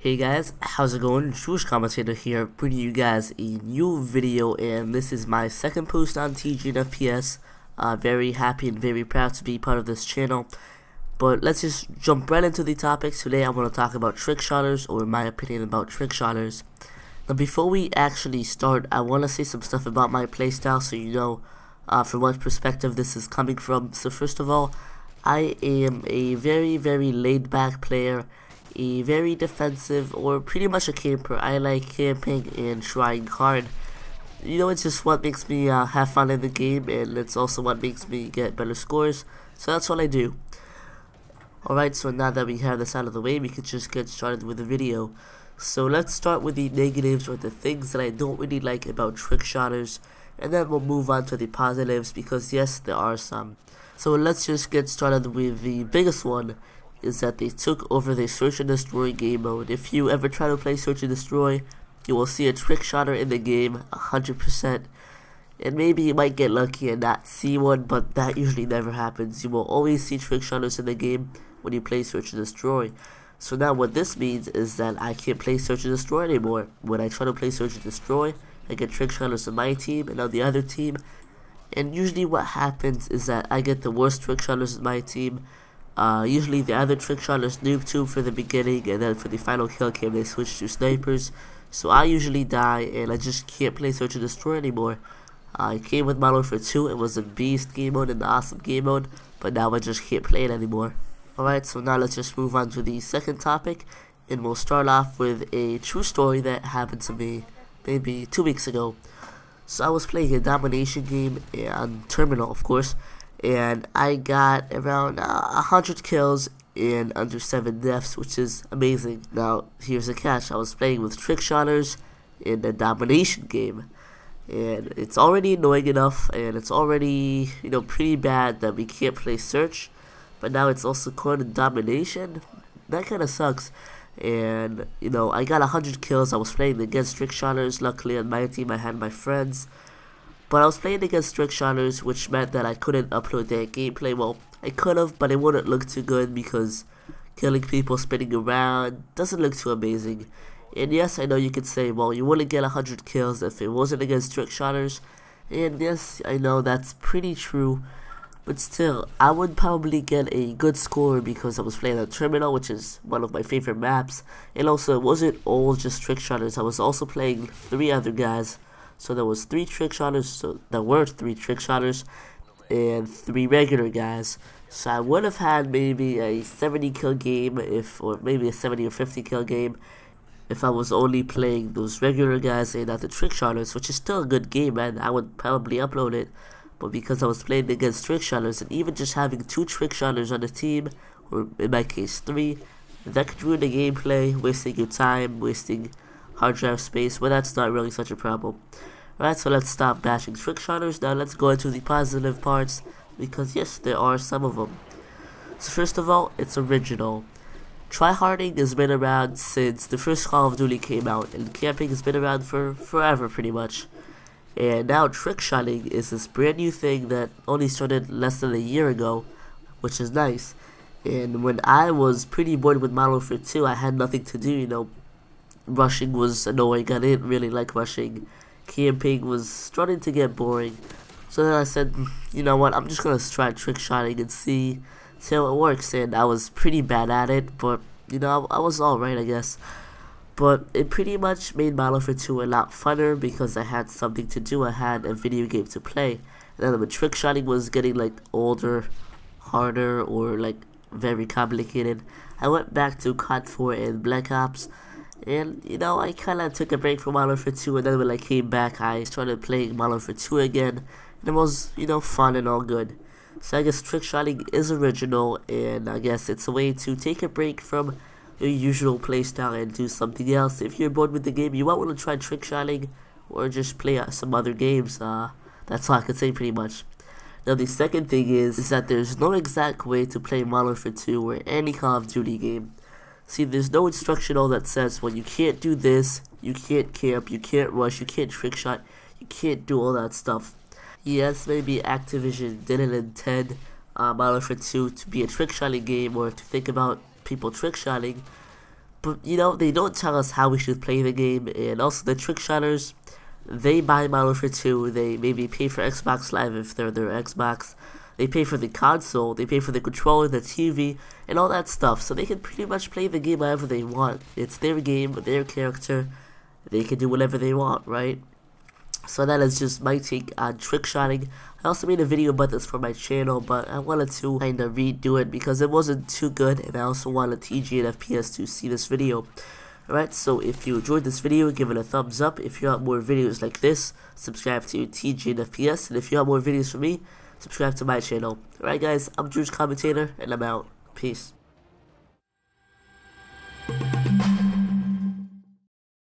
Hey guys, how's it going? Jewish Commentator here, bringing you guys a new video, and this is my second post on TGNFPS. Very happy and very proud to be part of this channel. But let's just jump right into the topics. Today I want to talk about trick shotters, or my opinion about trick shotters. Now before we actually start, I want to say some stuff about my playstyle so you know from what perspective this is coming from. So first of all, I am a very laid back player, a very defensive, or pretty much a camper. I like camping and trying hard. You know, it's just what makes me have fun in the game, and it's also what makes me get better scores. So that's what I do. Alright, so now that we have this out of the way, we can just get started with the video. So let's start with the negatives, or the things that I don't really like about trick shotters, and then we'll move on to the positives, because yes, there are some. So let's just get started with the biggest one, is that they took over the Search and Destroy game mode. If you ever try to play Search and Destroy, you will see a trick shotter in the game 100%. And maybe you might get lucky and not see one, but that usually never happens. You will always see trick shotters in the game when you play Search and Destroy. So now what this means is that I can't play Search and Destroy anymore. When I try to play Search and Destroy, I get trick shotters on my team and on the other team. And usually what happens is that I get the worst trick shotters on my team. Usually the other trick shotters noob tube for the beginning, and then for the final kill cam they switch to snipers. So I usually die, and I just can't play Search and Destroy anymore. It came with Modern Warfare 2, it was a beast game mode and an awesome game mode, but now I just can't play it anymore. Alright, so now let's just move on to the second topic, and we'll start off with a true story that happened to me maybe 2 weeks ago. So I was playing a domination game on Terminal, of course, and I got around 100 kills and under 7 deaths, which is amazing. Now, here's the catch. I was playing with trick shotters in a domination game, and it's already annoying enough, and it's already, you know, pretty bad that we can't play Search, but now it's also called a domination. That kind of sucks. And, you know, I got 100 kills. I was playing against trick shotters. Luckily on my team I had my friends, but I was playing against trick shotters, which meant that I couldn't upload their gameplay. Well, I could've, but it wouldn't look too good, because killing people spinning around doesn't look too amazing. And yes, I know you could say, well, you wouldn't get 100 kills if it wasn't against trick shotters. And yes, I know that's pretty true, but still, I would probably get a good score because I was playing on Terminal, which is one of my favorite maps. And also, it wasn't all just trick shotters. I was also playing 3 other guys. So there was 3 trick shotters, so there were 3 trick shotters and 3 regular guys. So I would have had maybe a 70 kill game, if, or maybe a 70 or 50 kill game, if I was only playing those regular guys and not the trick shotters, which is still a good game, and I would probably upload it. But because I was playing against trick shotters, and even just having 2 trick shotters on the team, or in my case 3, that could ruin the gameplay, wasting your time, wasting hard drive space. Well, that's not really such a problem. Alright, so let's stop bashing trick shotters. Now let's go into the positive parts, because yes, there are some of them. So first of all, it's original. Tryharding has been around since the first Call of Duty came out, and camping has been around for forever pretty much. And now trickshotting is this brand new thing that only started less than a year ago, which is nice. And when I was pretty bored with Modern Warfare 2, I had nothing to do, you know. Rushing was annoying, I didn't really like rushing. Camping was starting to get boring. So then I said, you know what, I'm just gonna try trickshotting and see how it works. And I was pretty bad at it, but you know, I was alright I guess. But it pretty much made Modern Warfare 2 a lot funner, because I had something to do, I had a video game to play. And then when trickshotting was getting like older, harder, or like very complicated, I went back to COD 4 and Black Ops. And, you know, I kinda took a break from Modern Warfare 2, and then when I came back, I started playing Modern Warfare 2 again, and it was, you know, fun and all good. So I guess trickshotting is original, and I guess it's a way to take a break from your usual playstyle and do something else. If you're bored with the game, you might want to try trickshotting, or just play some other games. That's all I can say pretty much. Now the second thing is that there's no exact way to play Modern Warfare 2 or any Call of Duty game. See, there's no instructional that says, well, you can't do this, you can't camp, you can't rush, you can't trickshot, you can't do all that stuff. Yes, maybe Activision didn't intend Modern Warfare 2 to be a trickshotting game, or to think about people trickshotting, but you know, they don't tell us how we should play the game. And also the trickshotters, they buy Modern Warfare 2, they maybe pay for Xbox Live if they're their Xbox, they pay for the console, they pay for the controller, the TV, and all that stuff, so they can pretty much play the game however they want. It's their game, their character, they can do whatever they want, right? So that is just my take on trickshotting. I also made a video about this for my channel, but I wanted to kind of redo it because it wasn't too good, and I also wanted TGNFPS to see this video. Alright, so if you enjoyed this video, give it a thumbs up. If you want more videos like this, subscribe to TGNFPS, and if you want more videos from me, subscribe to my channel. Alright guys, I'm Jewish Commentator, and I'm out. Peace.